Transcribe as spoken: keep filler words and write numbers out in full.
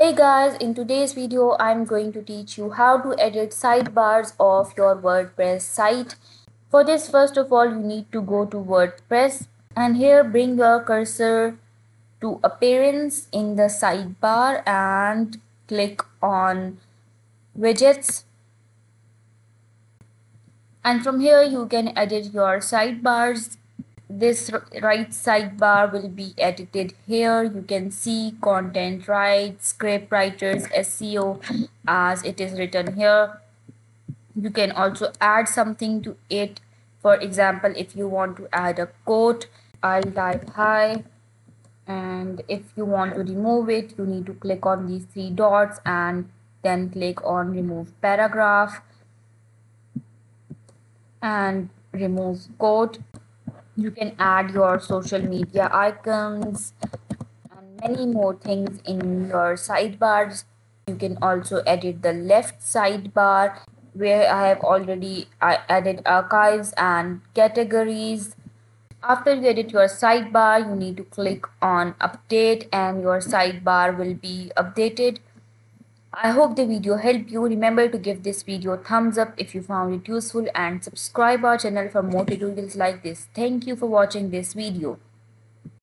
Hey guys, in today's video, I'm going to teach you how to edit sidebars of your WordPress site. For this, first of all, you need to go to WordPress and here bring your cursor to Appearance in the sidebar and click on Widgets. And from here, you can edit your sidebars. This right sidebar will be edited here. You can see content rights, script writers, S E O as it is written here. You can also add something to it. For example, if you want to add a quote, I'll type hi. And if you want to remove it, you need to click on these three dots and then click on remove paragraph and remove quote. You can add your social media icons and many more things in your sidebars. You can also edit the left sidebar where I have already added archives and categories. After you edit your sidebar, you need to click on update and your sidebar will be updated. I hope the video helped you. Remember to give this video a thumbs up if you found it useful and subscribe our channel for more tutorials like this. Thank you for watching this video.